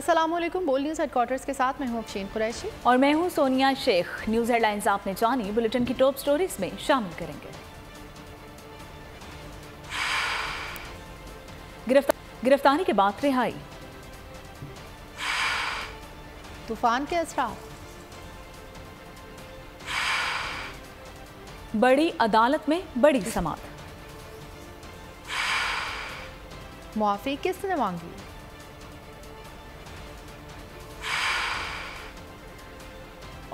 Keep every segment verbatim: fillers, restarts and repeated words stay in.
अस्सलामुअलैकुम, बोल news headquarters के साथ मैं हूँ अफशीन कुरैशी और मैं हूँ सोनिया शेख। न्यूज़ हेडलाइंस आपने जानी, बुलेटिन की टॉप स्टोरीज में शामिल करेंगे। गिरफ्तार गिरफ्तारी के बाद रिहाई, तूफान के असरा, बड़ी अदालत में बड़ी समाअत, मुआफ़ी किसने मांगी,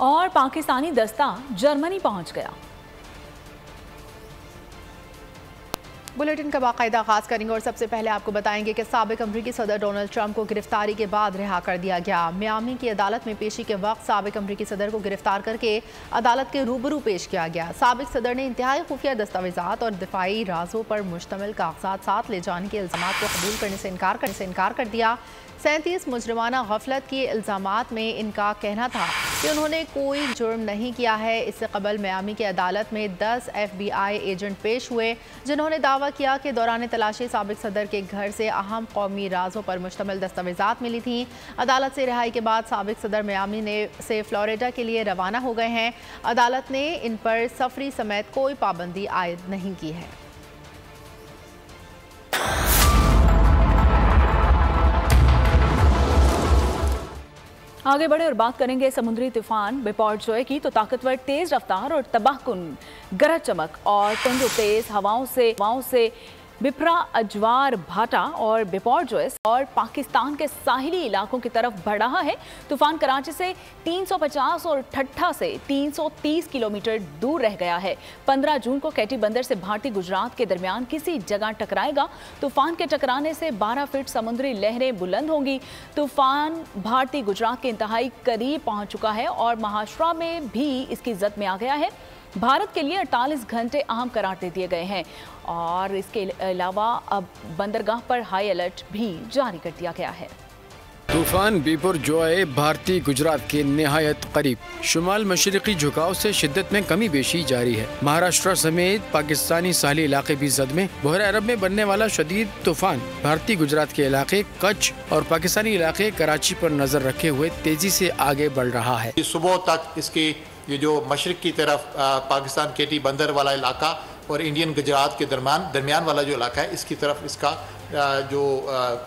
और पाकिस्तानी दस्ता जर्मनी पहुंच गया। बुलेटिन का बाकायदा खास करेंगे और सबसे पहले आपको बताएंगे कि साबिक अमरीकी सदर डोनाल्ड ट्रम्प को गिरफ्तारी के बाद रिहा कर दिया गया। मियामी की अदालत में पेशी के वक्त साबिक अमरीकी सदर को गिरफ्तार करके अदालत के रूबरू पेश किया गया। साबिक सदर ने इंतहाई खुफिया दस्तावेजात और दिफाई राजों पर मुश्तमिल कागजात साथ ले जाने के इल्ज़ाम को कबूल करने से इनकार करने से इनकार कर दिया। सैंतीस मुजरमाना गफलत के इल्ज़ामात में इनका कहना था कि उन्होंने कोई जुर्म नहीं किया है। इससे कबल मियामी की अदालत में दस एफ बी आई एजेंट पेश हुए जिन्होंने दावा किया कि दौरान तलाशी साबिक सदर के घर से अहम कौमी राजों पर मुश्तमिल दस्तावेजात मिली थीं। अदालत से रिहाई के बाद साबिक सदर मियामी ने से फ्लोरिडा के लिए रवाना हो गए हैं। अदालत ने इन पर सफरी समेत कोई पाबंदी आयद नहीं की है। आगे बढ़े और बात करेंगे समुद्री तूफान बिपरजॉय की, तो ताकतवर तेज रफ्तार और तबाहकुन गरज चमक और तेंदु तेज हवाओं से हवाओं से बिपरा अजवार भाटा और बिपरजॉय और पाकिस्तान के साहिली इलाकों की तरफ बढ़ रहा है। तूफान कराची से तीन सौ पचास और ठट्ठा से तीन सौ तीस किलोमीटर दूर रह गया है। पंद्रह जून को कैटी बंदर से भारतीय गुजरात के दरमियान किसी जगह टकराएगा। तूफान के टकराने से बारह फीट समुद्री लहरें बुलंद होंगी। तूफान भारतीय गुजरात के इंतहाई करीब पहुँच चुका है और महाराष्ट्र में भी इसकी जद में आ गया है। भारत के लिए अड़तालीस घंटे अहम करार दे दिए गए हैं और इसके अलावा अब बंदरगाह पर हाई अलर्ट भी जारी कर दिया गया है। तूफान बिपरजॉय भारतीय गुजरात के नहायत करीब, शुमाल मशरकी झुकाव से शिद्दत में कमी बेशी जारी है। महाराष्ट्र समेत पाकिस्तानी साहली इलाके भी जद में। बहर अरब में बनने वाला शदीद तूफान भारतीय गुजरात के इलाके कच्छ और पाकिस्तानी इलाके कराची पर नजर रखे हुए तेजी से आगे बढ़ रहा है। सुबह तक इसकी ये जो मशरक़ की तरफ पाकिस्तान केटी बंदर वाला इलाका और इंडियन गुजरात के दरमियान दरमियान वाला जो इलाका है इसकी तरफ इसका जो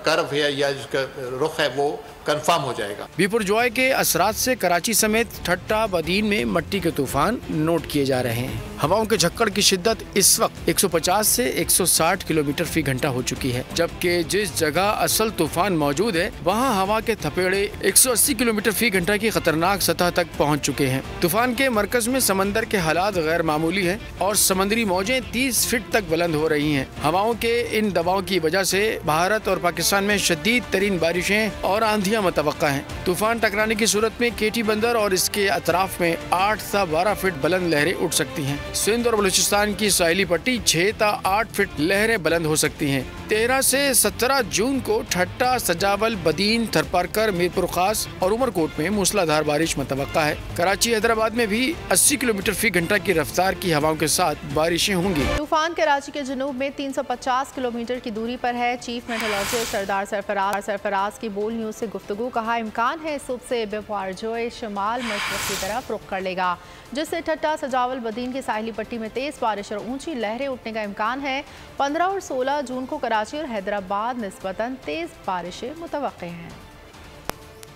कर्व है या जिसका रुख है वो कन्फर्म हो जाएगा। बिपरजॉय के असरात से कराची समेत ठट्ठा बदीन में मट्टी के तूफान नोट किए जा रहे हैं। हवाओं के झक्कड़ की शिद्दत इस वक्त एक सौ पचास से एक सौ साठ किलोमीटर फी घंटा हो चुकी है, जबकि जिस जगह असल तूफान मौजूद है वहां हवा के थपेड़े एक सौ अस्सी किलोमीटर फी घंटा की खतरनाक सतह तक पहुंच चुके हैं। तूफान के मरकज में समंदर के हालात गैर मामूली है और समंदरी मौजें तीस फीट तक बुलंद हो रही है। हवाओं के इन दबाव की वजह से भारत और पाकिस्तान में शदीद तरीन बारिशें और आंधियां मुतवक्का हैं। तूफान टकराने की सूरत में केटी बंदर और इसके अतराफ में आठ से बारह फीट बुलंद लहरें उठ सकती हैं। सिंध और बलूचिस्तान की साहिली पट्टी छह से आठ फीट लहरें बुलंद हो सकती हैं। तेरह से सत्रह जून को ठट्टा, सजावल, बदीन, थरपारकर, मीरपुर खास और उमरकोट में मूसलाधार बारिश मुतवक्का है। कराची, हैदराबाद में भी अस्सी किलोमीटर फी घंटा की रफ्तार की हवाओं के साथ बारिशें होंगी। तूफान कराची के जनूब में तीन सौ पचास किलोमीटर की दूरी पर है। चीफ मेटरोलॉजिस्ट सरदार सरफराज सरफराज की बोल न्यूज़ से गुफ्तगू, कहा इम्कान है सुबह से बिपरजॉय शुमाल मशरक़ की तरफ रुख कर लेगा, जिससे ठट्टा, सजावल, बदीन की साहिली पट्टी में तेज़ बारिश और ऊंची लहरें उठने का इम्कान है। पंद्रह और सोलह जून को कराची और हैदराबाद निस्बतन तेज़ बारिशें मुतवक्के हैं।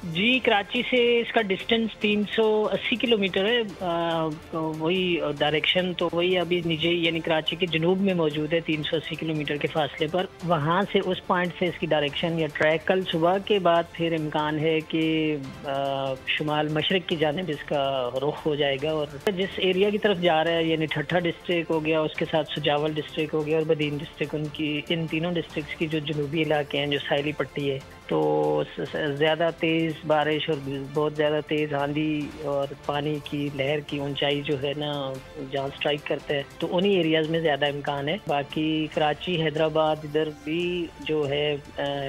जी, कराची से इसका डिस्टेंस तीन सौ अस्सी किलोमीटर है, आ, वही डायरेक्शन तो वही अभी नीचे यानी कराची के जनूब में मौजूद है। तीन सौ अस्सी किलोमीटर के फासले पर वहाँ से उस पॉइंट से इसकी डायरेक्शन या ट्रैक कल सुबह के बाद फिर इम्कान है कि शुमाल मशरक़ की जानिब इसका रुख हो जाएगा और जिस एरिया की तरफ जा रहा है यानी ठट्ठा डिस्ट्रिक्ट हो गया, उसके साथ सजावल डिस्ट्रिक्ट हो गया और बदीन डिस्ट्रिक्ट, उनकी इन तीनों डिस्ट्रिक्ट की जो जनूबी इलाके हैं, जो साहिली पट्टी है, तो ज़्यादा तेज़ बारिश और बहुत ज़्यादा तेज़ आंधी और पानी की लहर की ऊंचाई जो है ना जहाँ स्ट्राइक करता है तो उन्हीं एरियाज़ में ज़्यादा इम्कान है। बाकी कराची, हैदराबाद इधर भी जो है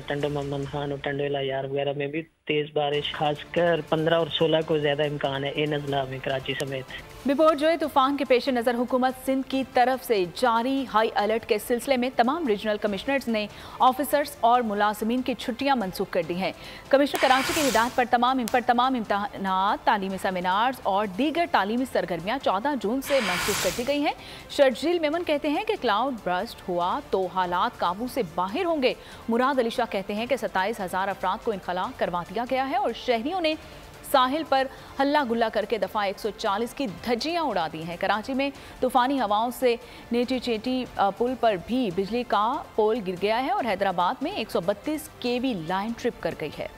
टंडो ममन खान और टंडो लायार वगैरह में भी तेज बारिश खासकर पंद्रह और सोलह को ज्यादा इम्कान है ए नजला में कराची समेत। बिपरजॉय तूफान के पेश नज़र हुकूमत सिंध की तरफ से जारी हाई अलर्ट के सिलसिले में तमाम रीजनल कमिश्नर्स ने ऑफिसर्स और मुलाजमीन की छुट्टियां मनसूख कर दी हैं। कमिश्नर कराची की हिदायत पर तमाम पर तमाम इम्तहानात, तालीमी सेमिनार्स और दीगर तालीमी सरगर्मियाँ चौदह जून से मनसूख कर दी गई हैं। शर्जील मेमन कहते हैं कि क्लाउड बर्स्ट हुआ तो हालात काबू से बाहर होंगे। मुराद अली शाह कहते हैं कि सत्ताईस हज़ार अफराद को इनखला करवा दिया गया है और शहरियों ने साहिल पर हल्ला गुल्ला करके दफा एक सौ चालीस की धज्जियां उड़ा दी हैं। कराची में तूफानी हवाओं से नेटी जेटी पुल पर भी बिजली का पोल गिर गया है और हैदराबाद में एक सौ बत्तीस केवी लाइन ट्रिप कर गई है।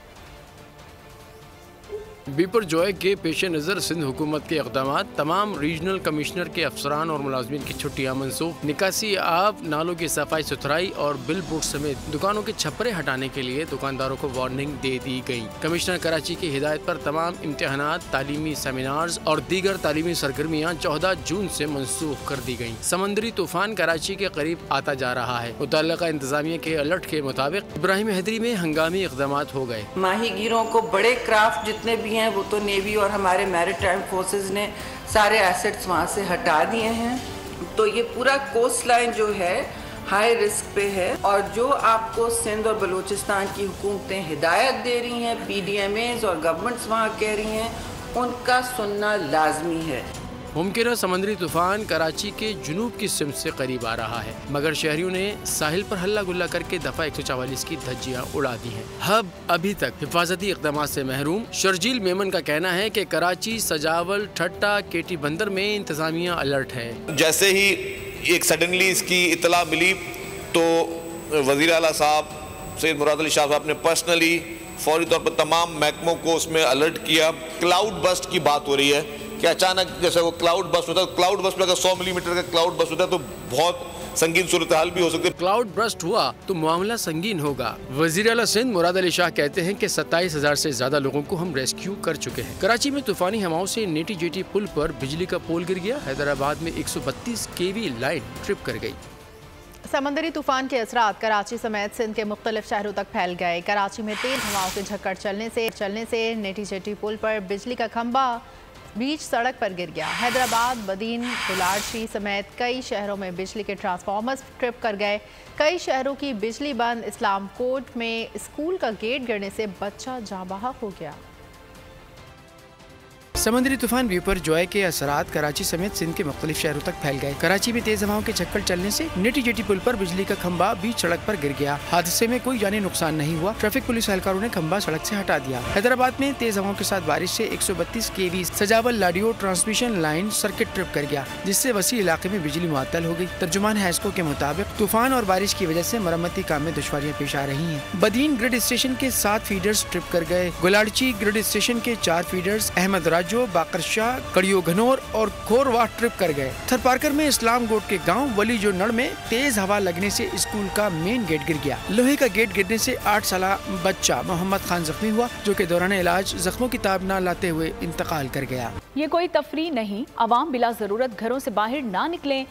बिपरजॉय के पेश नज़र सिंध हुकूमत के इकदाम, तमाम रीजनल कमिश्नर के अफसरान और मुलाजमीन की छुट्टियाँ मनसूख। निकासी आब, नालों की सफाई सुथराई और बिल बोर्ड समेत दुकानों के छपरे हटाने के लिए दुकानदारों को वार्निंग दे दी गई। कमिश्नर कराची की हिदायत पर तमाम इम्तहानात, तालीमी सेमिनार्स और दीगर तालीमी सरगर्मियाँ चौदह जून से मनसूख कर दी गई। समंदरी तूफान कराची के करीब आता जा रहा है। मुतल्लिका इंतजामिया के अलर्ट के मुताबिक इब्राहिम हैदरी में हंगामी इकदाम हो गए। माहीगीरों को बड़े क्राफ्ट जितने भी हैं वो तो नेवी और हमारे मैरीटाइम फोर्सेस ने सारे एसेट्स वहाँ से हटा दिए हैं। तो ये पूरा कोस्ट लाइन जो है हाई रिस्क पे है और जो आपको सिंध और बलूचिस्तान की हुकूमतें हिदायत दे रही हैं, पीडीएमएस और गवर्नमेंट्स वहाँ कह रही हैं, उनका सुनना लाजमी है। मुमकिन समंदरी तूफान कराची के जुनूब की सिमत से करीब आ रहा है, मगर शहरियों ने साहिल पर हल्ला गुल्ला करके दफा एक सौ चवालीस की धज्जियां उड़ा दी हैं। हब अभी तक हिफाजती इकदाम से महरूम। शर्जील मेमन का कहना है कि कराची, सजावल, ठट्ठा, केटी बंदर में इंतजामिया अलर्ट है। जैसे ही एक सडनली इसकी इतला मिली तो वजीर आला साहब सैयद मुराद अली शाह साहब ने पर्सनली फौरी तौर पर तमाम महकमों को उसमें अलर्ट किया। क्लाउड बस्ट की बात हो रही है कि अचानक जैसे वो क्लाउड बस्ट होता है, क्लाउड बस्ट अगर सौ मिलीमीटर का क्लाउड बस्ट होता है तो बहुत संगीन सूरत हाल भी हो सकती है। क्लाउड बस्ट हुआ तो मामला संगीन होगा। वजीर आला सिंध मुराद अली शाह कहते हैं कि सत्ताईस हजार से ज्यादा लोगों को हम रेस्क्यू कर चुके हैं। कराची में तूफानी हवाओं से नेटी जेटी पुल पर बिजली का पोल गिर गया। हैदराबाद में एक सौ बत्तीस केवी लाइन ट्रिप कर गयी। समंदरी तूफान के असरात कराची समेत सिंध के मुख्तलिफ शहरों तक फैल गए। कराची में तेज हवाओं के झक्कड़ चलने से चलने से नेटी जेटी पुल पर बिजली का खम्बा बीच सड़क पर गिर गया। हैदराबाद, बदीन, गोलाड़ची समेत कई शहरों में बिजली के ट्रांसफार्मर्स ट्रिप कर गए। कई शहरों की बिजली बंद। इस्लाम कोट में स्कूल का गेट गिरने से बच्चा जान बहक हो गया। समंदरी तूफान बिपरजॉय के असरात कराची समेत सिंध के मुख्तलिफ शहरों तक फैल गए। कराची में तेज हवाओं के चक्कर चलने से नेटी जेटी पुल पर बिजली का खंबा बीच सड़क पर गिर गया। हादसे में कोई जानी नुकसान नहीं हुआ। ट्रैफिक पुलिस एहलकारों ने खंबा सड़क से हटा दिया। हैदराबाद में तेज हवाओं के साथ बारिश से एक सौ बत्तीस केवी सजावल Ladiyo transmission line circuit trip कर गया, जिससे वसी इलाके में बिजली मुअत्तल हो गयी। तर्जुमान हैस्को के मुताबिक तूफान और बारिश की वजह से मरम्मती काम में दुश्वारियां पेश आ रही है। बदीन ग्रिड स्टेशन के सात फीडर्स ट्रिप कर गए। गोलाड़ची ग्रिड स्टेशन के चार फीडर्स अहमद राजू, बाकरशाह, कड़ियो घनौर और खोरवा ट्रिप कर गए। थरपारकर में इस्लाम कोट के गांव वली जो नड़ में तेज हवा लगने से स्कूल का मेन गेट गिर गया। लोहे का गेट गिरने से आठ साल बच्चा मोहम्मद खान जख्मी हुआ, जो कि दौरान इलाज जख्मों की ताब न लाते हुए इंतकाल कर गया। ये कोई तफरी नहीं, अवाम बिला जरूरत घरों से बाहर ना निकलें।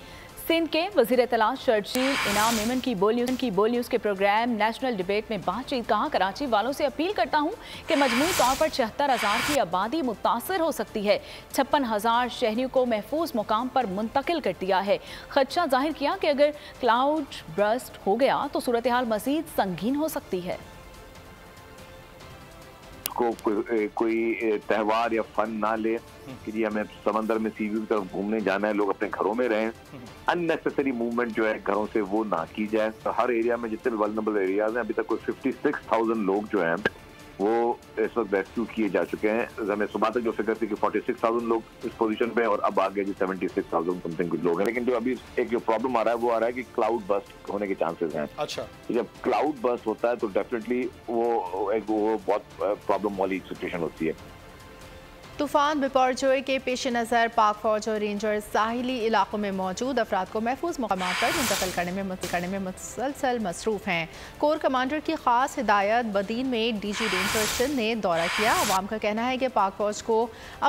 सिंध के वजीर इत्तला शर्जील इनाम मेमन की बोल न्यूज़ की बोल न्यूज़ के प्रोग्राम नेशनल डिबेट में बातचीत, कहा कराची वालों से अपील करता हूं कि मजमूई तौर पर छिहत्तर हज़ार की आबादी मुतासर हो सकती है। छप्पन हज़ार शहरियों को महफूज मुकाम पर मुंतकिल कर दिया है। खदशा जाहिर किया कि अगर क्लाउड बर्स्ट हो गया तो सूरत हाल मज़ीद संगीन हो सकती है। को कोई त्यौहार या फन ना ले कि जी हमें समंदर में सी व्यू की तरफ घूमने जाना है, लोग अपने घरों में रहें। अननेसेसरी मूवमेंट जो है घरों से वो ना की जाए। तो हर एरिया में जितने भी वल्नरेबल एरियाज हैं, अभी तक कोई फिफ्टी सिक्स थाउजेंड लोग जो हैं वो इस वक्त रेस्क्यू किए जा चुके हैं। हमें सुबह तक जो फिक्र थी कि फोर्टी सिक्स थाउजेंड लोग इस पोजीशन पे और अब आगे जो सेवेंटी सिक्स थाउजेंड समथिंग कुछ लोग हैं। लेकिन जो अभी एक जो प्रॉब्लम आ रहा है वो आ रहा है कि क्लाउड बस्ट होने के चांसेस हैं। अच्छा, जब क्लाउड बस्ट होता है तो डेफिनेटली वो एक वो बहुत प्रॉब्लम वाली सिचुएशन होती है। तूफान बिपरजॉय के पेश नज़र पाक फौज और रेंजर्स साहिली इलाकों में मौजूद अफराद को महफूज मकाम पर मुंतकिल करने में करने में मुसलसल मसरूफ़ हैं। कोर कमांडर की खास हिदायत बदीन में डी जी रेंजर्स सिंध ने दौरा किया। अवाम का कहना है कि पाक फौज को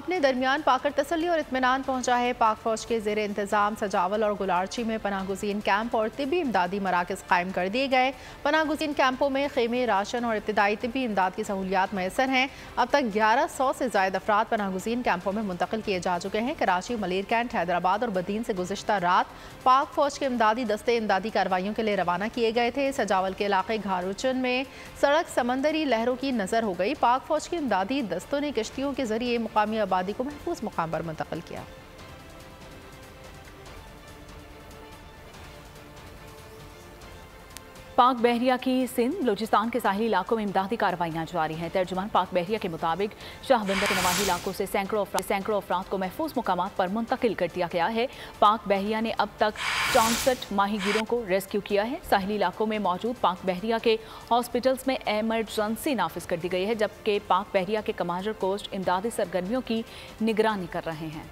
अपने दरमियान पाकर तसल्ली और इत्मीनान पहुँचा है। पाक फौज के जेर इंतज़ाम सजावल और गोलाड़ची में पनाह गुज़ीन कैंप और तिबी इमदादी मराकज़ कायम कर दिए गए। पनाह गुज़ीन कैंपों में खेमे, राशन और इब्तदाई तिबी इमदाद की सहूलियात मैसर हैं। अब तक ग्यारह सौ से ज़ायद अफराद पनाहगुज़ीन कैंपों में मुंतकिल किए जा चुके हैं। कराची, मलेरकैंट, हैदराबाद और बदीन से गुज़श्ता रात पाक फौज के इमदादी दस्ते इमदादी कार्रवाइयों के लिए रवाना किए गए थे। सजावल के इलाके घारुचन में सड़क समंदरी लहरों की नज़र हो गई। पाक फौज के इमदादी दस्तों ने कश्तियों के जरिए मुकामी आबादी को महफूज मुकाम पर मुंतकिल किया। पाक बहरिया की सिंध बलूचिस्तान के साहिली इलाकों में इमदादी कार्रवाइयाँ जारी हैं। तर्जुमान पाक बहरिया के मुताबिक शाहबंदर के नवाही इलाकों से सैकड़ों सैकड़ों अफराद को महफूज मुकामात पर मुंतकिल कर दिया गया है। पाक बहरिया ने अब तक चौंसठ माहीगीरों को रेस्क्यू किया है। साहिली इलाकों में मौजूद पाक बहरिया के हॉस्पिटल्स में एमरजेंसी नाफिज कर दी गई है, जबकि पाक बहरिया के कमांडर कोस्ट इमदादी सरगर्मियों की निगरानी कर रहे हैं।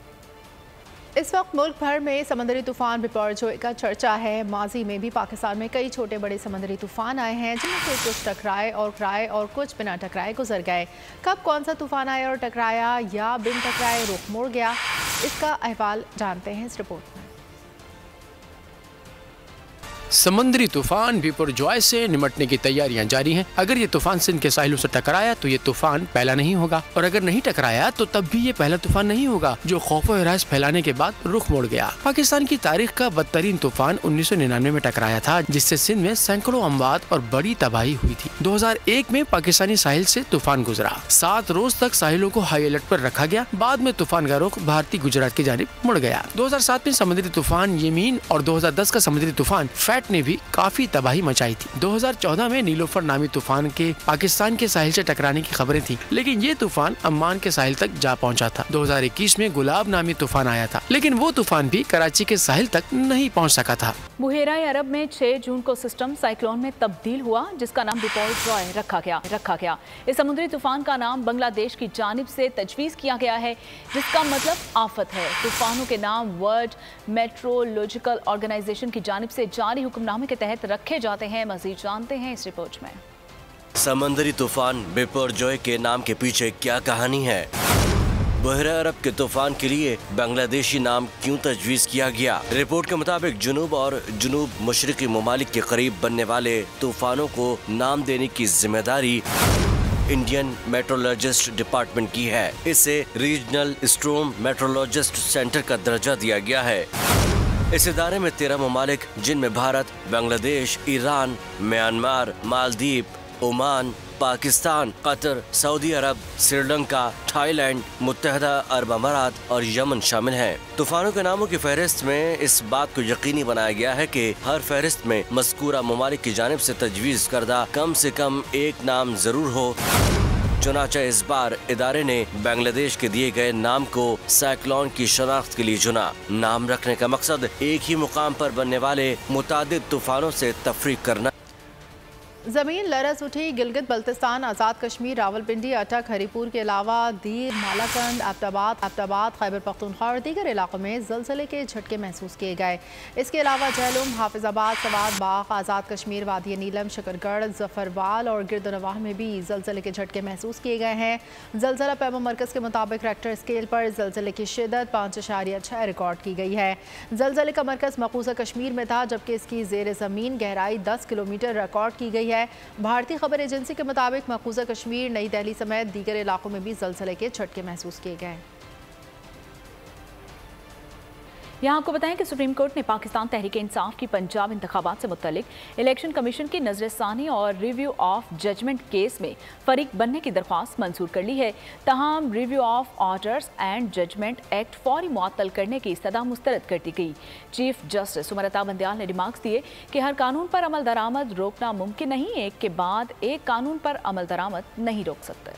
इस वक्त मुल्क भर में समंदरी तूफान बिपरजॉय का चर्चा है। माजी में भी पाकिस्तान में कई छोटे बड़े समंदरी तूफान आए हैं, जिनमें से कुछ टकराए और टकराए और कुछ बिना टकराए गुजर गए। कब कौन सा तूफान आया और टकराया या बिन टकराए रुख मोड़ गया, इसका अहवाल जानते हैं इस रिपोर्ट में। समंदरी तूफान बिपरजॉय से निपटने की तैयारियां जारी हैं। अगर ये तूफान सिंध के साहिलों से टकराया तो ये तूफान पहला नहीं होगा, और अगर नहीं टकराया तो तब भी ये पहला तूफान नहीं होगा जो खौफ और हरास फैलाने के बाद रुख मोड़ गया। पाकिस्तान की तारीख का बदतरीन तूफान उन्नीस सौ निन्यानवे में टकराया था, जिससे सिंध में सैकड़ों अमवात और बड़ी तबाही हुई थी। दो हजार एक में पाकिस्तानी साहिल से तूफान गुजरा। सात रोज तक साहिलों को हाई अलर्ट पर रखा गया। बाद में तूफान का रुख भारतीय गुजरात की जानिब मुड़ गया। दो हजार सात में समुद्री तूफान यमीन और दो हजार दस का समुद्री तूफान फैट ने भी काफी तबाही मचाई थी। दो हजार चौदह में नीलोफर नामी तूफान के पाकिस्तान के साहिल से टकराने की खबरें थी, लेकिन ये तूफान अम्मान के साहिल तक जा पहुंचा था। दो हजार इक्कीस में गुलाब नामी तूफान आया था, लेकिन वो तूफान भी कराची के साहिल तक नहीं पहुंच सका था। बुहेरा अरब में छह जून को सिस्टम साइक्लोन में तब्दील हुआ, जिसका नाम बिपरजॉय रखा गया रखा गया। इस समुद्री तूफान का नाम बांग्लादेश की जानिब से तजवीज़ किया गया है, जिसका मतलब आफत है। तूफानों के नाम वर्ल्ड मेट्रोलॉजिकल ऑर्गेनाइजेशन की जानिब से जारी हुक्मनामे के तहत रखे जाते हैं। मजीद जानते हैं इस रिपोर्ट में। समंदरी तूफान बिपरजॉय के नाम के पीछे क्या कहानी है? बहरा अरब के तूफान के लिए बांग्लादेशी नाम क्यों तजवीज़ किया गया? रिपोर्ट के मुताबिक जुनूब और जुनूब मशरक़ी ममालिक के करीब बनने वाले तूफानों को नाम देने की जिम्मेदारी इंडियन मेट्रोलॉजिस्ट डिपार्टमेंट की है। इसे रीजनल स्ट्रोम मेट्रोलॉजिस्ट सेंटर का दर्जा दिया गया है। इस इदारे में तेरह ममालिक, जिनमें Bharat, Bangladesh, Iran, Myanmar, Maldives, Oman, Pakistan, Qatar, Saudi Arab, Sri Lanka, Thailand, मुत्तहदा अरब अमारात और यमन शामिल हैं। तूफानों के नामों की फहरिस्त में इस बात को यकीनी बनाया गया है कि हर फहरिस्त में मज़कूरा ममालिक की जानिब से तजवीज़ करदा कम से कम एक नाम जरूर हो। चुनाचा इस बार इदारे ने बांग्लादेश के दिए गए नाम को साइक्लोन की शनाख्त के लिए चुना। नाम रखने का मकसद एक ही मुकाम पर बनने वाले मुतादिद तूफानों से तफरीक करना। ज़मीन लरज़ उठी। गिलगित बल्तिस्तान, आज़ाद कश्मीर, रावलपिंडी, अटक, हरीपुर के अलावा दीर, मालाकंद, एबटाबाद एबटाबाद खैबर पख्तूनख्वा और दीगर इलाकों में जलजिले के झटके महसूस किए गए। इसके अलावा जहलम, हाफिजाबाद, सवाद बाग, आज़ाद कश्मीर, वादी नीलम, शकरगढ़, जफरवाल और गिरदनवाह में भी जलजिले के झटके महसूस किए गए हैं। जलजिला पैमा मरकज़ के मुताबिक रेक्टर स्केल पर जलजिले की शिदत पाँच अशारिया छः रिकॉर्ड की गई है। जलजिले का मरकज़ मकबूजा कश्मीर में था, जबकि इसकी जेर ज़मीन गहराई दस किलोमीटर रिकॉर्ड की गई है। भारतीय खबर एजेंसी के मुताबिक मकबूजा कश्मीर, नई दिल्ली समेत दीगर इलाकों में भी जलजले के झटके महसूस किए गए। यहाँ आपको बताएं कि सुप्रीम कोर्ट ने पाकिस्तान तहरीक इंसाफ की पंजाब इंतखाबात से मुतलिक इलेक्शन कमीशन की नजरसानी और रिव्यू ऑफ जजमेंट केस में फरीक बनने की दरख्वास्त मंजूर कर ली है। तहम review of orders and judgement act फौरी मुअत्तल करने की सदा मुस्तरद कर दी गई। चीफ जस्टिस उमर अता बंदियाल ने रिमार्क्स दिए कि हर कानून पर अमल दरामद रोकना मुमकिन नहीं, एक के बाद एक कानून पर अमल दरामद नहीं रोक सकते।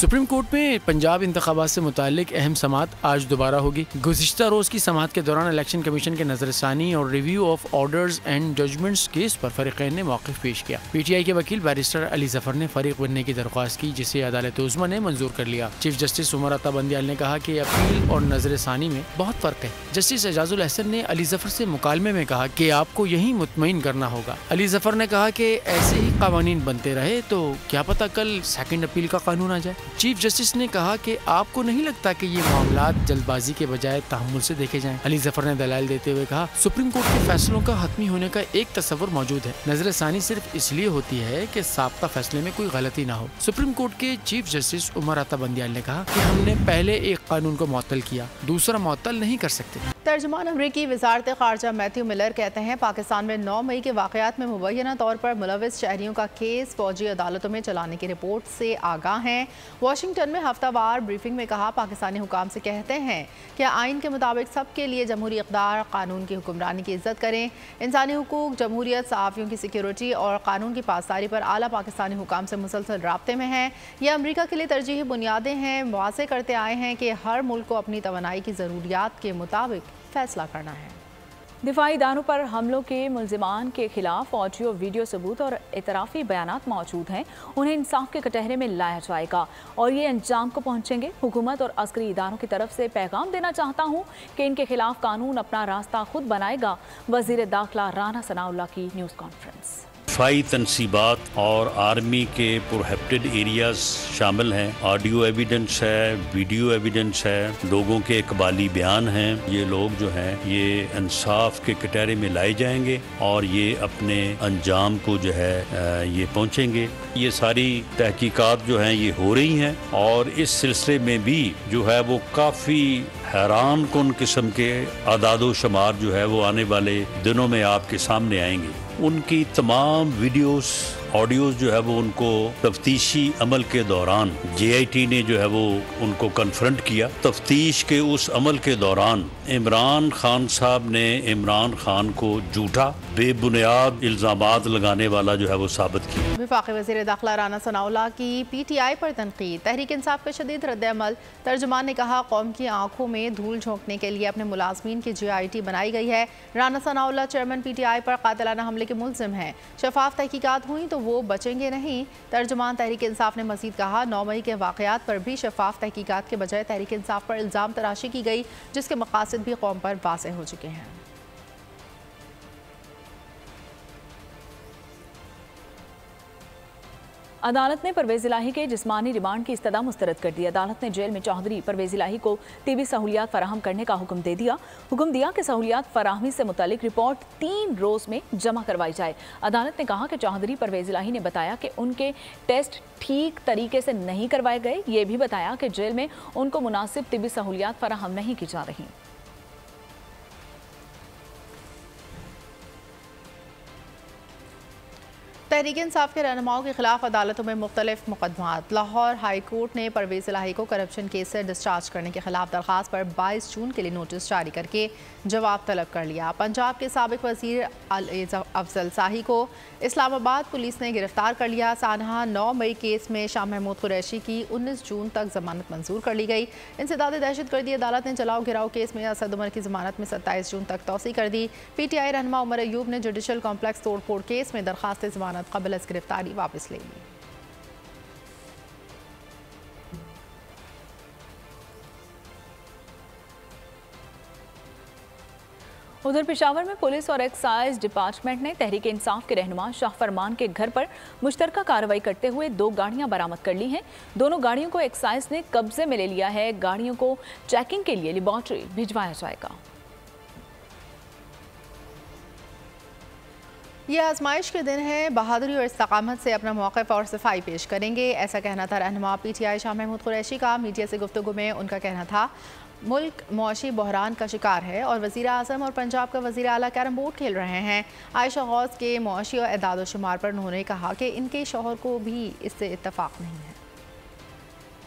सुप्रीम कोर्ट में पंजाब इंतखाबात से मुतालिक अहम समात आज दोबारा होगी। गुज़िश्ता रोज़ की समात के दौरान इलेक्शन कमीशन के नज़रसानी और review of orders and judgements case पर फरीक़ैन ने मौक़िफ़ पेश किया। पीटीआई के वकील बैरिस्टर अली जफर ने फरीक बनने की दरख्वास्त की, जिसे अदालत उज़्मा ने मंजूर कर लिया। चीफ जस्टिस उमर अता बंदियाल ने कहा कि अपील और नज़रसानी में बहुत फ़र्क है। जस्टिस एजाजुल अहसन ने अली जफर से मुकालमे में कहा कि आपको यही मुतमईन करना होगा। अली जफर ने कहा कि ऐसे ही कवानीन बनते रहे तो क्या पता कल सेकेंड अपील का कानून आ जाए। चीफ जस्टिस ने कहा कि आपको नहीं लगता कि ये मामला जल्दबाजी के बजाय तहमुल से देखे जाएं। अली जफर ने दलाल देते हुए कहा, सुप्रीम कोर्ट के फैसलों का हतमी होने का एक तस्वर मौजूद है। नजरसानी सिर्फ इसलिए होती है कि साबका फैसले में कोई गलती ना हो। सुप्रीम कोर्ट के चीफ जस्टिस उमर अता बंदियाल ने कहा कि हमने पहले एक कानून को मअतल किया, दूसरा मअतल नहीं कर सकते। तर्जुमान अमरीकी वजारत खारजा मैथ्यू मिलर कहते हैं, पाकिस्तान में नौ मई के वाक़यात में मुबैना तौर पर मुलविस शहरियों का केस फौजी अदालतों में चलाने की रिपोर्ट से आगाह हैं। वाशिंगटन में हफ्तावार ब्रीफिंग में कहा, पाकिस्तानी हुकाम से कहते हैं कि आइन के मुताबिक सबके लिए जमहूरी इक़्तिदार, कानून की हुक्मरानी की इज्जत करें। इंसानी हकूक़, जमहूरियत, सहाफ़ियों की सिक्योरिटी और कानून की पासदारी पर आला पाकिस्तानी हुकाम से मुसलसल राब्ते में हैं। यह अमरीका के लिए तरजीही बुनियादें हैं। वाज़े करते आए हैं कि हर मुल्क को अपनी तवानाई की ज़रूरियात के मुताबिक फैसला करना है। दिफाई दानों पर हमलों के मुलजिमान के खिलाफ ऑडियो वीडियो सबूत और एतराफ़ी बयानात मौजूद हैं, उन्हें इंसाफ के कटहरे में लाया जाएगा और ये अंजाम को पहुँचेंगे। हुकूमत और अस्करी इदारों की तरफ से पैगाम देना चाहता हूँ कि इनके खिलाफ कानून अपना रास्ता खुद बनाएगा। वज़ीर दाखिला राना सनाउल्लाह की न्यूज़ कॉन्फ्रेंस। दिफाई तनसीबात और आर्मी के प्रोहिबिटेड एरियाज शामिल हैं। ऑडियो एविडेंस है, वीडियो एविडेंस है, लोगों के इकबाली बयान हैं। ये लोग जो हैं ये इंसाफ के कटहरे में लाए जाएंगे और ये अपने अंजाम को जो है ये पहुँचेंगे। ये सारी तहकीकात जो हैं ये हो रही हैं और इस सिलसिले में भी जो है वो काफ़ी हैरान कन किस्म के आदादो शुमार जो है वो आने वाले दिनों में आपके सामने आएंगे। उनकी तमाम वीडियोस, ऑडियोज़ जो है वो उनको तफ्तीशी अमल के दौरान जे आई टी ने जो है वो उनको कन्फ्रंट किया। तफ्तीश के उस अमल के दौरान इमरान खान साहब ने इमरान खान को झूठा, बेबुनियाद इल्ज़ामात लगाने वाला जो है वो साबित किया। वफाकी वज़ीर दाखिला राना सनाउल्लाह की पी टी आई पर तनकीद, तहरीक इंसाफ का शदीद रद्दअमल। तर्जुमान ने कहा, कौम की आँखों में धूल झोंकने के लिए अपने मुलाजमीन की जे आई टी बनाई गई है। Rana Sanaullah chairman P T I पर कातिलाना हमले के मुलजिम हैं। शफाफ तहकीकात हुई तो वो बचेंगे नहीं। तर्जुमान तहरीक इंसाफ ने मजीद कहा, नौ मई के वाक़यात पर भी शफाफ तहकीकात के बजाय तहरीक इंसाफ पर इल्ज़ाम तराशी की गई, जिसके मकासद भी कौम पर वाज़ेह हो चुके हैं। अदालत ने परवेज़ इलाही के जिस्मानी रिमांड की इस्तदा मुस्तरद कर दी। अदालत ने जेल में चौधरी परवेज़ इलाही को तबी सहूलियात फराहम करने का हुक्म दे दिया। हुक्म दिया कि सहूलियात फराहमी से मुतालिक रिपोर्ट तीन रोज़ में जमा करवाई जाए। अदालत ने कहा कि चौधरी परवेज़ इलाही ने बताया कि उनके टेस्ट ठीक तरीके से नहीं करवाए गए। ये भी बताया कि जेल में उनको मुनासिब तबी सहूलियात फराहम नहीं की जा रही। तहरीक इंसाफ के रहनुमाओं के खिलाफ अदालतों में मुख्तलिफ मुकदमात। लाहौर हाई कोर्ट ने परवेज़ इलाही को करप्शन केस से डिस्चार्ज करने के खिलाफ दरख्वास्त पर बाईस जून के लिए नोटिस जारी करके जवाब तलब कर लिया। पंजाब के साबिक वजीर अफजल शाही को इस्लामाबाद पुलिस ने गिरफ्तार कर लिया। सानहा नौ मई केस में शाह महमूद कुरैशी की उन्नीस जून तक जमानत मंजूर कर ली गई। इंसदाद दहशतगर्दी अदालत ने चलाओ घिराव केस में असद उमर की जमानत में सत्ताईस जून तक तोसी कर दी। पी टी आई रहनुमा उमर अयूब ने जुडिशल कॉम्प्लेक्स तोड़फोड़ केस में दरख्वास्त जमानत क़बल अज़ गिरफ्तारी वापस ले ली। उधर पेशावर में पुलिस और एक्साइज डिपार्टमेंट ने तहरीक इंसाफ के रहनुमा शाह फरमान के घर पर मुश्तरका कार्रवाई करते हुए दो गाड़ियां बरामद कर ली हैं। दोनों गाड़ियों को एक्साइज ने कब्जे में ले लिया है। गाड़ियों को चेकिंग के लिए लेबॉर्ट्री भिजवाया जाएगा। यह आजमाइश के दिन है, बहादुरी और इस्तकामत से अपना मौक़िफ़ और सफाई पेश करेंगे, ऐसा कहना था रहनुमा P T I Shah Mahmood Qureshi का। मीडिया से गुफ्तगू में उनका कहना था, मुल्क मौशी बहरान का शिकार है और वज़ीर आज़म और पंजाब का वज़ीर आला कैरम बोर्ड खेल रहे हैं। आयशा गौस के मौशी और एदाद शुमार पर उन्होंने कहा कि इनके शोहर को भी इससे इत्तफाक़ नहीं है।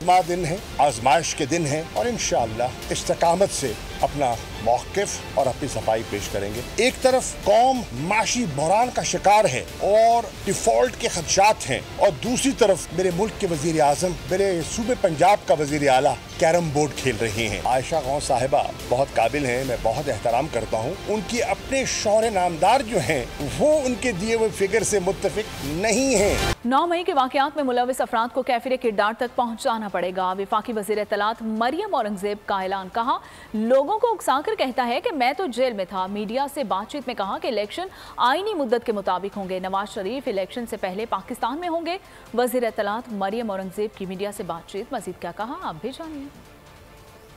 इतमा दिन है, आजमाइश के दिन है और इंशाअल्लाह इस्तिकामत से अपना मौक़िफ़ और अपनी सफाई पेश करेंगे। एक तरफ कौम माशी बहरान का शिकार है और डिफॉल्ट के खदशात हैं और दूसरी तरफ मेरे मुल्क के वज़ीर आज़म, मेरे सूबे पंजाब का वज़ीर आला कैरम बोर्ड खेल रहे हैं। आयशा गौं साहिबा बहुत काबिल हैं, मैं बहुत एहतराम करता हूँ, उनके अपने शौहर नामदार जो हैं वो उनके दिए हुए फिगर से मुत्तफिक नहीं हैं। नौ मई के वाक़यात में मुलविस अफराद को कैफिले किरदार तक पहुँचाना पड़ेगा। वफाकी वज़ीर इत्तलात मरियम औरंगजेब का ऐलान, कहा लोगों को उकसाकर कहता है कि मैं तो जेल में था। मीडिया से बातचीत में कहा कि इलेक्शन आईनी मुद्दत के मुताबिक होंगे। नवाज शरीफ इलेक्शन से पहले पाकिस्तान में होंगे। वज़ीर इत्तलात मरियम औरंगजेब की मीडिया से बातचीत, मजीद क्या कहा आप भी जानिए।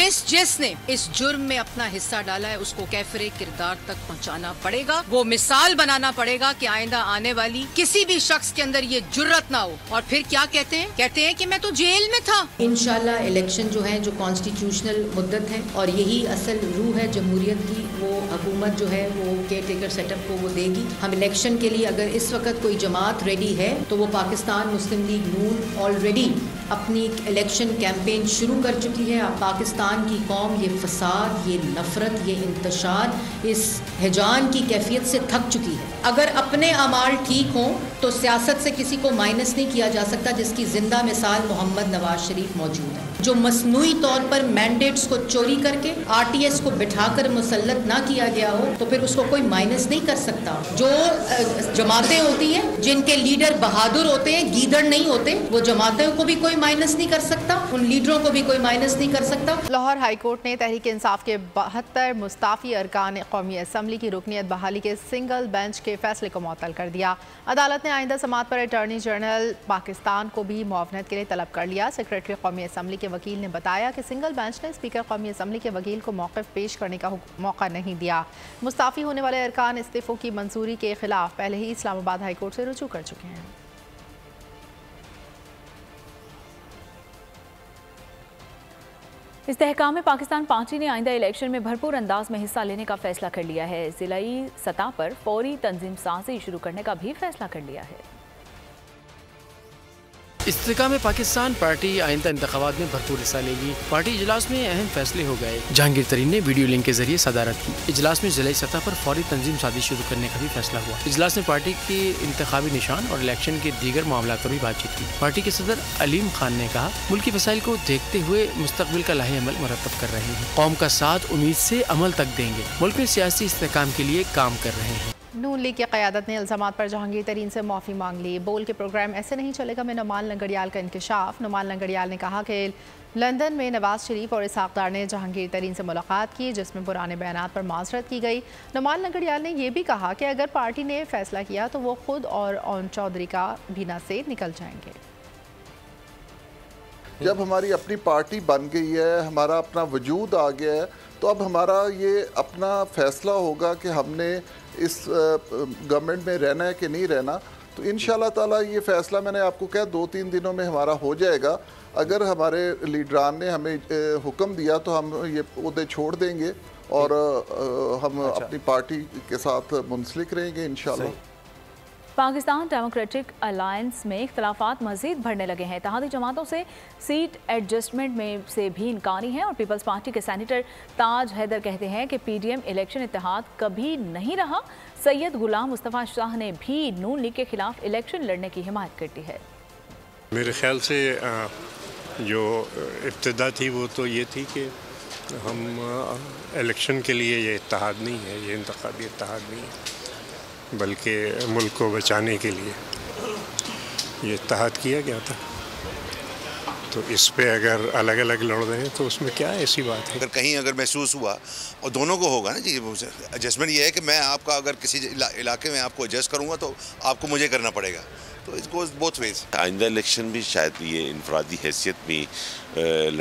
जिस जिसने इस जुर्म में अपना हिस्सा डाला है उसको कैफरे किरदार तक पहुंचाना पड़ेगा। वो मिसाल बनाना पड़ेगा कि आइंदा आने वाली किसी भी शख्स के अंदर ये जुर्रत ना हो। और फिर क्या कहते हैं, कहते हैं कि मैं तो जेल में था। इंशाल्लाह इलेक्शन जो है, जो कॉन्स्टिट्यूशनल मुद्दत है और यही असल रूह है जमहूरियत की, वो हुकूमत जो है वो केयर टेकर सेटअप को वो देगी। हम इलेक्शन के लिए अगर इस वक्त कोई जमात रेडी है तो वो पाकिस्तान मुस्लिम लीग नून ऑलरेडी अपनी इलेक्शन कैंपेन शुरू कर चुकी है। आप पाकिस्तान की कौम ये फसाद, ये नफरत, ये इंतशार, इस हिजान की कैफियत से थक चुकी है। अगर अपने अमाल ठीक हों तो सियासत से किसी को माइनस नहीं किया जा सकता, जिसकी जिंदा मिसाल मोहम्मद नवाज शरीफ मौजूद है, जो मसनूई तौर पर मैंडेट्स को चोरी करके आर टी एस को बिठाकर मुसल्लत ना किया गया हो तो फिर उसको कोई माइनस नहीं कर सकता। जो जमातें होती हैं जिनके लीडर बहादुर होते हैं, गीदड़ नहीं होते, वो जमातों को भी कोई माइनस नहीं कर सकता, उन लीडरों को भी कोई माइनस नहीं कर सकता। लाहौर हाई कोर्ट ने तहरीक इंसाफ के बहत्तर मुस्ताफ़ी अरकान कौमी असम्बली की रुकनीत बहाली के सिंगल बेंच के फैसले को मअतल कर दिया। अदालत ने आइंदा समात पर अटॉर्नी जनरल पाकिस्तान को भी मुआवनत के लिए तलब कर लिया। सेक्रेटरी कौमी असम्बली के वकील ने बताया कि सिंगल बेंच ने स्पीकर कौमी असम्बली के वकील को मौक़िफ़ पेश करने का मौका नहीं दिया। मुस्ताफ़ी होने वाले अरकान इस्तीफ़ों की मंजूरी के खिलाफ पहले ही इस्लामाबाद हाई कोर्ट से रुजू कर चुके हैं। इस्तेहकाम पाकिस्तान पार्टी ने आइंदा इलेक्शन में भरपूर अंदाज में हिस्सा लेने का फैसला कर लिया है। जिलाई सतह पर फौरी तंजीम साजी शुरू करने का भी फैसला कर लिया है। इस्तेहकाम पाकिस्तान पार्टी आइंदा इंतखाबात में भरपूर हिस्सा लेगी। पार्टी इजलास में अहम फैसले हो गए। जहांगीर तरीन ने वीडियो लिंक के जरिए सदारत की। इजलास में जिलाई सतह पर फौरी तंजीम साजी शुरू करने का भी फैसला हुआ। इजलास में पार्टी के इंतखाबी निशान और इलेक्शन के दीगर मामला पर भी बातचीत की। पार्टी के सदर अलीम खान ने कहा मुल्की वसाइल को देखते हुए मुस्तकबिल का लाही अमल मरतब कर रहे हैं। कौम का साथ उम्मीद से अमल तक देंगे। मुल्क में सियासी इस्तेहकाम के लिए काम कर रहे हैं। नून लीग की क़यादत ने इल्ज़ामात पर जहांगीर तरीन से माफ़ी मांग ली। बोल के प्रोग्राम ऐसे नहीं चलेगा में नुमान लंगड़ियाल का इंकशाफ। नुमान लंगड़ियाल ने कहा कि लंदन में नवाज शरीफ और इसहाक़ डार ने जहांगीर तरीन से मुलाकात की, जिसमें पुराने बयानात पर माजरत की गई। नुमान लंगड़ियाल ने यह भी कहा कि अगर पार्टी ने फैसला किया तो वो खुद और ओन चौधरी का बीना से निकल जाएंगे। जब हमारी अपनी पार्टी बन गई है, हमारा अपना वजूद आ गया है, तो अब हमारा ये अपना फैसला होगा कि हमने इस गवर्नमेंट में रहना है कि नहीं रहना। तो इंशाल्लाह ताला ये फैसला मैंने आपको कहा दो तीन दिनों में हमारा हो जाएगा। अगर हमारे लीडरान ने हमें हुक्म दिया तो हम ये उहदे छोड़ देंगे और हम अच्छा। अपनी पार्टी के साथ मुंसलिक रहेंगे इंशाल्लाह। पाकिस्तान डेमोक्रेटिक अलायंस में इख्तलाफात मज़ीद बढ़ने लगे हैं। इत्तेहादी जमातों से सीट एडजस्टमेंट में से भी इनकारी हैं और पीपल्स पार्टी के सैनेटर ताज हैदर कहते हैं कि पी डी एम इलेक्शन इत्तेहाद कभी नहीं रहा। सैयद गुलाम मुस्तफ़ा शाह ने भी नून लीग के खिलाफ इलेक्शन लड़ने की हिमायत कर दी है। मेरे ख्याल से जो इब्तिदा थी वो तो ये थी कि हम इलेक्शन के लिए ये इत्तेहाद नहीं है, ये इंतखाबी इत्तेहाद नहीं है, बल्कि मुल्क को बचाने के लिए ये इत्तेहाद किया गया था। तो इस पे अगर अलग अलग लड़ रहे हैं तो उसमें क्या ऐसी बात है। अगर कहीं अगर महसूस हुआ और दोनों को होगा ना जी एडजस्टमेंट, ये है कि मैं आपका अगर किसी इला, इलाके में आपको एडजस्ट करूँगा तो आपको मुझे करना पड़ेगा। तो इट गोज़ बोथ वेज। आइंदा इलेक्शन भी शायद ये इनफरादी हैसियत में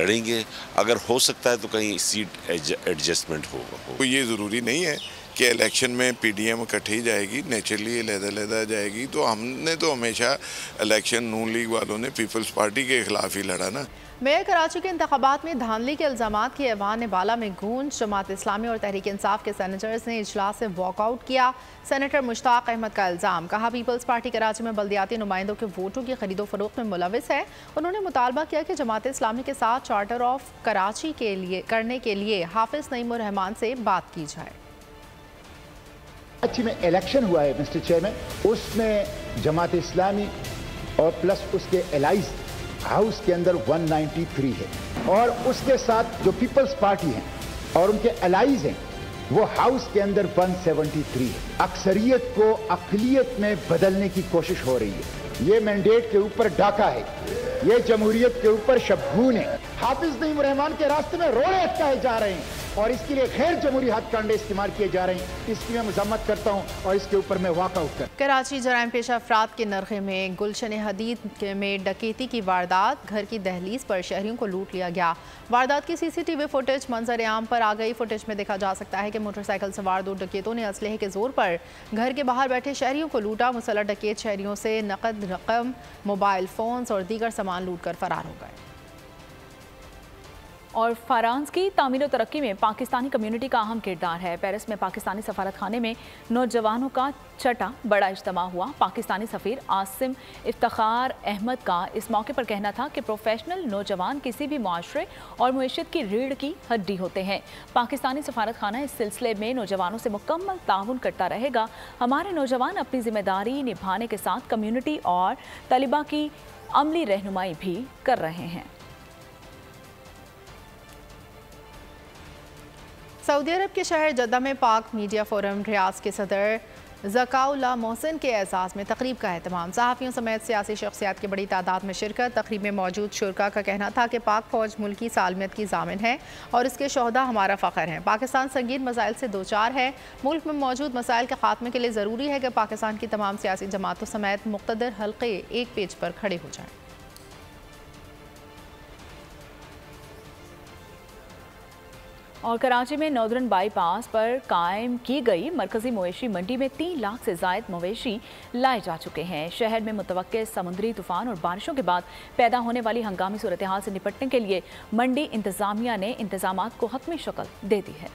लड़ेंगे। अगर हो सकता है तो कहीं सीट एडजस्टमेंट होगा। तो ये ज़रूरी नहीं है कि इलेक्शन में पीडीएम इकट्ठी जाएगी, नेचुरली लहदा-लहदा जाएगी। तो हमने तो हमेशा इलेक्शन नून लीग वालों ने पीपल्स पार्टी के खिलाफ ही लड़ा ना। मेयर कराची के इंतखाबात में धांधली के इल्ज़ामात की ऐवान बाला में गूंज। जमात इस्लामी और तहरीक इंसाफ के सेनेटर्स ने इजलास से वॉकआउट किया। सेनेटर मुश्ताक अहमद का इल्ज़ाम, कहा पीपल्स पार्टी कराची में बल्दियाती नुमाइंदों के वोटों की खरीदो फरोख्त में मुलविस है। उन्होंने मुतालबा किया कि जमात इस्लामी के साथ चार्टर ऑफ कराची के लिए करने के लिए हाफिज़ नईमुर रहमान से बात की जाए। कराची में इलेक्शन हुआ है मिस्टर चेयरमैन, उसमें जमात इस्लामी और प्लस उसके एलाइज हाउस के अंदर एक सौ तिरानवे है और उसके साथ जो पीपल्स पार्टी है और उनके एलाइज हैं वो हाउस के अंदर एक सौ तिहत्तर है। अक्सरियत को अकलियत में बदलने की कोशिश हो रही है। ये मैंडेट के ऊपर डाका है, ये जमहूरियत के ऊपर शबून है। हाफिज नईमुर रहमान के रास्ते में रोड़े अटकाए जा रहे हैं और इसके लिए गैर जमहूरी हथकंडे इस्तेमाल किए जा रहे हैं। इसकी मैं मजम्मत करता हूं और इसके ऊपर मैं वाकआउट कर। कराची जराइम पेशा अफराद के नरखे में गुलशन हदीद में डकैती की वारदात, घर की दहलीज पर शहरियों को लूट लिया गया। वारदात की सीसीटीवी फुटेज मंजर आम पर आ गई। फुटेज में देखा जा सकता है कि मोटरसाइकिल सवार दो डकैतों ने असलहे के जोर पर घर के बाहर बैठे शहरियों को लूटा। मुसल्लह डकैत शहरियों से नकद रकम, मोबाइल फोन्स और दीगर सामान लूट कर फरार हो गए। और फ्रांस की तामीर और तरक्की में पाकिस्तानी कम्युनिटी का अहम किरदार है। पेरिस में पाकिस्तानी सफारत खाने में नौजवानों का छठा बड़ा इज्तिमा हुआ। पाकिस्तानी सफ़ीर आसिम इफ्तखार अहमद का इस मौके पर कहना था कि प्रोफेशनल नौजवान किसी भी माशरे और मईशत की रीढ़ की हड्डी होते हैं। पाकिस्तानी सफारत खाना इस सिलसिले में नौजवानों से मुकम्मल ताउन करता रहेगा। हमारे नौजवान अपनी जिम्मेदारी निभाने के साथ कम्यूनिटी और तलबा की अमली रहनुमाई भी कर रहे हैं। सऊदी अरब के शहर जद्दा में पाक मीडिया फोरम रियाज के सदर ज़काउल्लाह मोहसिन के एजाज़ में तकरीब का एहतमाम। सहाफ़ियों समेत सियासी शख्सियात की बड़ी तादाद में शिरकत। तकरीब में मौजूद शुरका का कहना था कि पाक फ़ौज मुल्की सालमियत की जामिन है और इसके शहदा हमारा फ़ख्र हैं। पाकिस्तान संगीन मसाइल से दो चार है। मुल्क में मौजूद मसाइल के खात्मे के लिए ज़रूरी है कि पाकिस्तान की तमाम सियासी जमातों समेत मुक़्तदर हल्के एक पेज पर खड़े हो जाएँ। और कराची में नॉर्दर्न बाईपास पर कायम की गई मरकज़ी मवेशी मंडी में तीन लाख से ज़ायद मवेशी लाए जा चुके हैं। शहर में मुतवक्के समुद्री तूफान और बारिशों के बाद पैदा होने वाली हंगामी सूरत हाल से निपटने के लिए मंडी इंतज़ामिया ने इंतज़ामात को हतमी शक्ल दे दी है।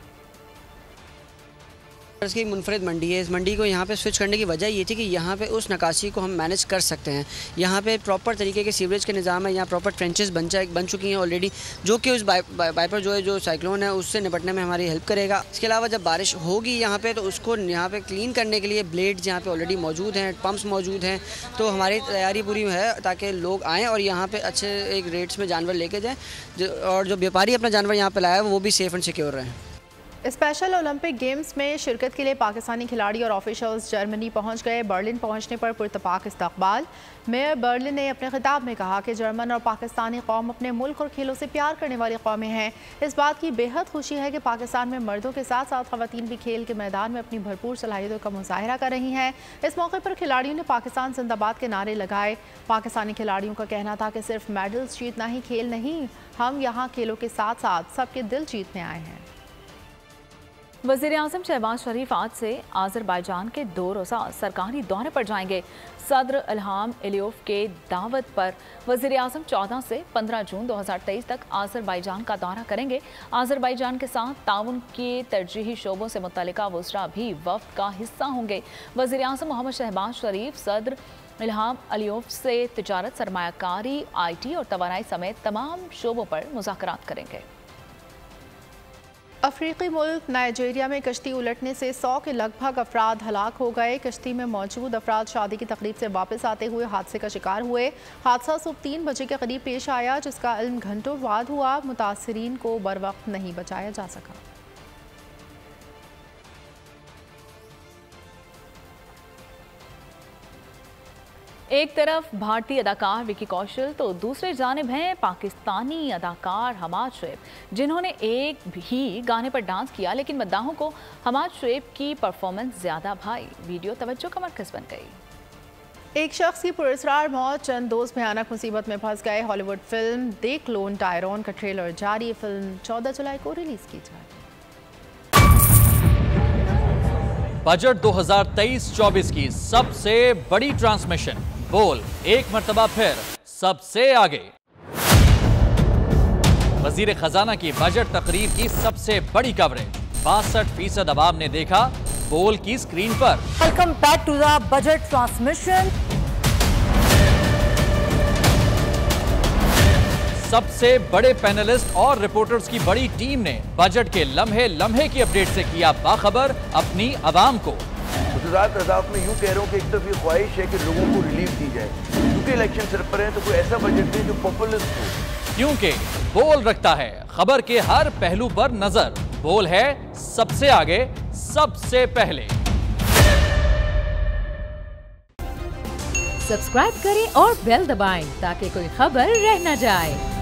इसकी मुनफरद मंडी है। इस मंडी को यहाँ पे स्विच करने की वजह ये थी कि यहाँ पे उस नकाशी को हम मैनेज कर सकते हैं। यहाँ पे प्रॉपर तरीके के सीवरेज के निज़ाम है। यहाँ प्रॉपर ट्रेंचेस बन चा बन चुकी हैं ऑलरेडी, जो कि उस बाई बाइपर जो है जो साइक्लोन है उससे निपटने में हमारी हेल्प करेगा। इसके अलावा जब बारिश होगी यहाँ पे तो उसको यहाँ पर क्लीन करने के लिए ब्लेड्स यहाँ पर ऑलरेडी मौजूद हैं, पम्प्स मौजूद हैं। तो हमारी तैयारी पूरी है ताकि लोग आएँ और यहाँ पर अच्छे एक रेट्स में जानवर लेके जाएँ और जो व्यापारी अपना जानवर यहाँ पर लाया वो भी सेफ़ एंड सिक्योर रहें। स्पेशल ओलंपिक गेम्स में शिरकत के लिए पाकिस्तानी खिलाड़ी और ऑफिशल्स जर्मनी पहुंच गए। बर्लिन पहुंचने पर पुरतपाक इस्तकबाल। मेयर बर्लिन ने अपने खिताब में कहा कि जर्मन और पाकिस्तानी कौम अपने मुल्क और खेलों से प्यार करने वाली कौमें हैं। इस बात की बेहद खुशी है कि पाकिस्तान में मर्दों के साथ साथ खवातीन भी खेल के मैदान में अपनी भरपूर सलाहियतों का मुजाहरा कर रही हैं। इस मौके पर खिलाड़ियों ने पाकिस्तान जिंदाबाद के नारे लगाए। पाकिस्तानी खिलाड़ियों का कहना था कि सिर्फ मेडल्स जीतना ही खेल नहीं, हम यहाँ खेलों के साथ साथ सबके दिल जीतने आए हैं। वज़ीर-ए-आज़म शहबाज शरीफ आज से आज़रबाइजान के दो रोज़ा सरकारी दौरे पर जाएंगे। सदर इल्हाम एलियोफ के दावत पर वज़ीर-ए-आज़म चौदह से पंद्रह जून दो हज़ार तेईस तक आज़रबाइजान का दौरा करेंगे। आज़रबाइजान के साथ ताउन के तरजीही शोबों से मुतल्लिका वज़रा भी वफ़द का हिस्सा होंगे। वज़ीर-ए-आज़म मोहम्मद शहबाज शरीफ सदर इल्हाम एलियोफ से तजारत, सरमायाकारी, आई टी और तवानाई समेत तमाम शोबों पर मुज़ाकरात करेंगे। अफ्रीकी मुल्क नाइजीरिया में कश्ती उलटने से सौ के लगभग अफराद हलाक हो गए। कश्ती में मौजूद अफराद शादी की तकरीब से वापस आते हुए हादसे का शिकार हुए। हादसा सुबह तीन बजे के करीब पेश आया, जिसका इल्म घंटों बाद हुआ। मुतासरीन को बर वक्त नहीं बचाया जा सका। एक तरफ भारतीय अदाकार विकी कौशल तो दूसरे जानिब हैं पाकिस्तानी अदाकार हमाद शुएब, जिन्होंने एक भी गाने पर डांस किया लेकिन मद्दाहों को हमाद शुएब की परफॉर्मेंस ज़्यादा भाई। वीडियो तवज्जो का मरकज़ बन गई। एक शख्स की पुरअसरार मौत, चंद दोस्त भयानक मुसीबत में फंस गए। हॉलीवुड फिल्म देख लोन टायरॉन का ट्रेलर जारी। फिल्म चौदह जुलाई को रिलीज़ की जाएगी। बजट दो हज़ार तेईस चौबीस की सबसे बड़ी ट्रांसमिशन, बोल एक मरतबा फिर सबसे आगे। वजीर खजाना की बजट तकरीब की सबसे बड़ी कवरेज, बासठ फीसद अवाम ने देखा बोल की स्क्रीन पर। Welcome back to the budget transmission. सबसे बड़े पैनलिस्ट और रिपोर्टर्स की बड़ी टीम ने बजट के लम्हे लम्हे की अपडेट से किया बाखबर अपनी आवाम को। गुजरात अदालत में यूँ कह रहा हूँ कि एक तरफ ये ख्वाहिश है कि लोगों को रिलीफ दी जाए, क्योंकि इलेक्शन सिर पर है तो कोई ऐसा बजट दे जो पॉपुलिस्ट हो, क्योंकि बोल रखता है खबर के हर पहलू पर नजर। बोल है सबसे आगे सबसे पहले। सब्सक्राइब करें और बेल दबाएं ताकि कोई खबर रह न जाए।